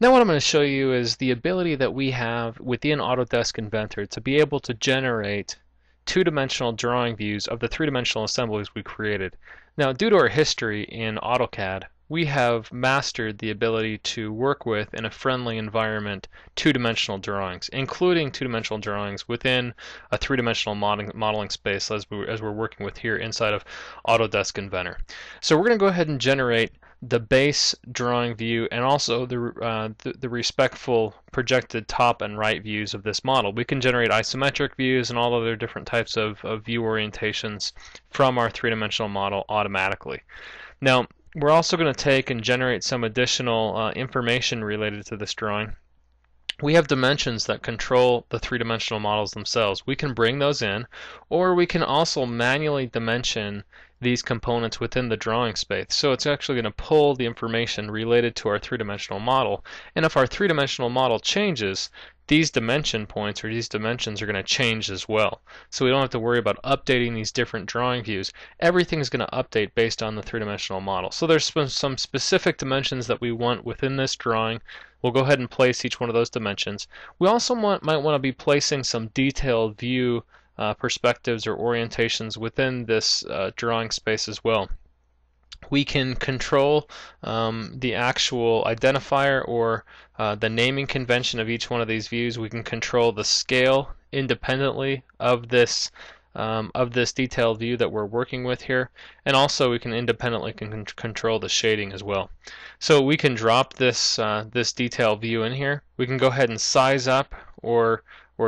Now what I'm going to show you is the ability that we have within Autodesk Inventor to be able to generate two-dimensional drawing views of the three-dimensional assemblies we created. Now, due to our history in AutoCAD, we have mastered the ability to work with, in a friendly environment, two-dimensional drawings, including two-dimensional drawings within a three-dimensional modeling space as we're working with here inside of Autodesk Inventor. So we're going to go ahead and generate the base drawing view and also the respectful projected top and right views of this model. We can generate isometric views and all other different types of view orientations from our three-dimensional model automatically. Now, we're also going to take and generate some additional information related to this drawing. We have dimensions that control the three-dimensional models themselves. We can bring those in, or we can also manually dimension these components within the drawing space. So it's actually going to pull the information related to our three-dimensional model, and if our three-dimensional model changes, these dimension points or these dimensions are going to change as well. So we don't have to worry about updating these different drawing views. Everything is going to update based on the three-dimensional model. So there's some specific dimensions that we want within this drawing. We'll go ahead and place each one of those dimensions. We also might want to be placing some detailed view perspectives or orientations within this drawing space as well. We can control the actual identifier or the naming convention of each one of these views. We can control the scale independently of this detailed view that we're working with here, and also we can independently control the shading as well. So we can drop this this detail view in here. We can go ahead and size up or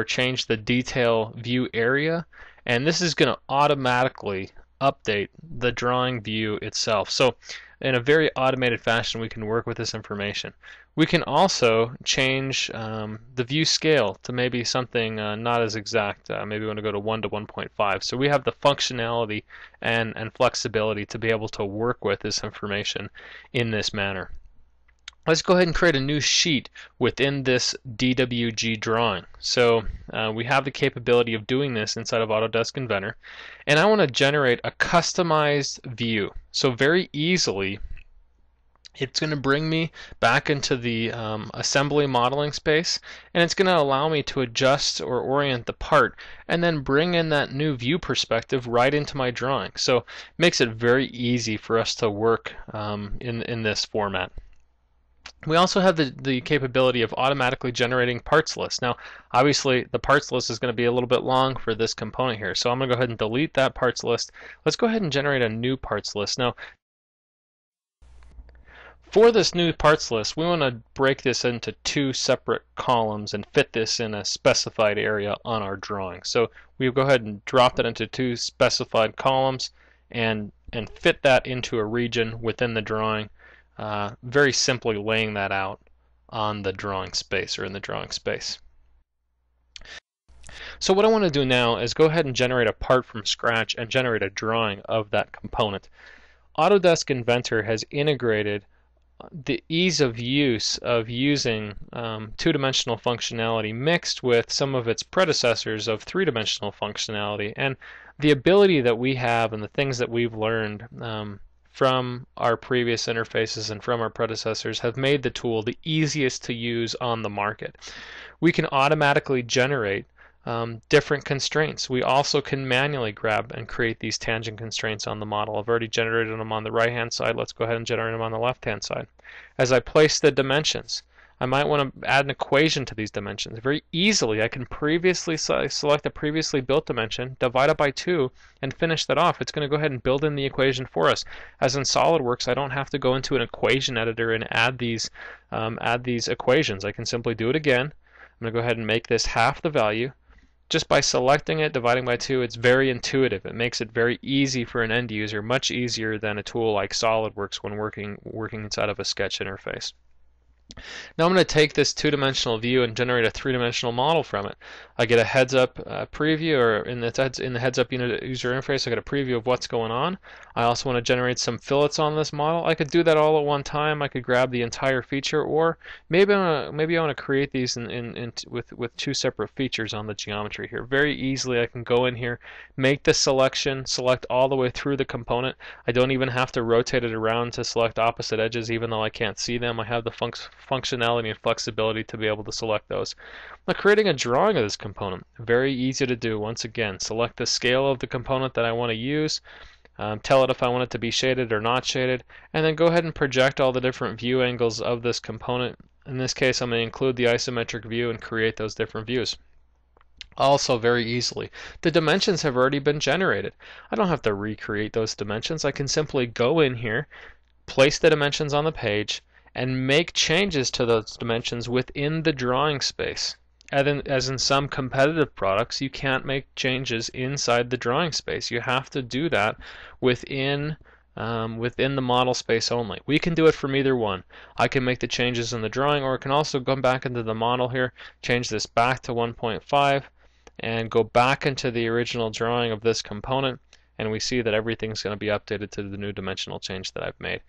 change the detail view area, and this is going to automatically update the drawing view itself. So in a very automated fashion we can work with this information. We can also change the view scale to maybe something not as exact. Maybe we want to go to 1 to 1.5. So we have the functionality and flexibility to be able to work with this information in this manner. Let's go ahead and create a new sheet within this DWG drawing. So we have the capability of doing this inside of Autodesk Inventor, and I want to generate a customized view. So very easily it's going to bring me back into the assembly modeling space, and it's going to allow me to adjust or orient the part and then bring in that new view perspective right into my drawing. So it makes it very easy for us to work in this format. We also have the capability of automatically generating parts lists. Now, obviously, the parts list is going to be a little bit long for this component here, so I'm going to go ahead and delete that parts list. Let's go ahead and generate a new parts list. Now, for this new parts list, we want to break this into two separate columns and fit this in a specified area on our drawing. So we'll go ahead and drop that into two specified columns and fit that into a region within the drawing. Very simply laying that out on the drawing space or in the drawing space. So what I want to do now is go ahead and generate a part from scratch and generate a drawing of that component. Autodesk Inventor has integrated the ease of use of using two-dimensional functionality mixed with some of its predecessors of three-dimensional functionality, and the ability that we have and the things that we've learned from our previous interfaces and from our predecessors have made the tool the easiest to use on the market. We can automatically generate different constraints. We also can manually grab and create these tangent constraints on the model. I've already generated them on the right hand side. Let's go ahead and generate them on the left hand side. As I place the dimensions, I might want to add an equation to these dimensions. Very easily I can previously select a previously built dimension, divide it by 2, and finish that off. It's going to go ahead and build in the equation for us. As in SolidWorks, I don't have to go into an equation editor and add these equations. I can simply do it again. I'm going to go ahead and make this half the value. Just by selecting it, dividing by 2, it's very intuitive. It makes it very easy for an end user, much easier than a tool like SolidWorks when working inside of a sketch interface. Now I'm going to take this two-dimensional view and generate a three-dimensional model from it. I get a heads-up preview, or in the heads-up user interface, I get a preview of what's going on. I also want to generate some fillets on this model. I could do that all at one time. I could grab the entire feature, or maybe I want to create these with two separate features on the geometry here. Very easily I can go in here, make the selection, select all the way through the component. I don't even have to rotate it around to select opposite edges, even though I can't see them. I have the function functionality and flexibility to be able to select those. Now, creating a drawing of this component, very easy to do. Once again, select the scale of the component that I want to use, tell it if I want it to be shaded or not shaded, and then go ahead and project all the different view angles of this component. In this case, I'm going to include the isometric view and create those different views. Also, very easily, the dimensions have already been generated. I don't have to recreate those dimensions. I can simply go in here, place the dimensions on the page, and make changes to those dimensions within the drawing space. As in some competitive products, you can't make changes inside the drawing space. You have to do that within the model space only. We can do it from either one. I can make the changes in the drawing, or I can also go back into the model here, change this back to 1.5, and go back into the original drawing of this component, and we see that everything's going to be updated to the new dimensional change that I've made.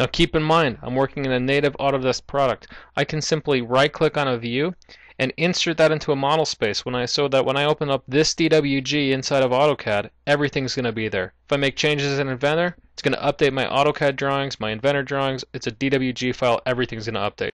Now keep in mind, I'm working in a native Autodesk product. I can simply right-click on a view and insert that into a model space so that when I open up this DWG inside of AutoCAD, everything's going to be there. If I make changes in Inventor, it's going to update my AutoCAD drawings, my Inventor drawings. It's a DWG file. Everything's going to update.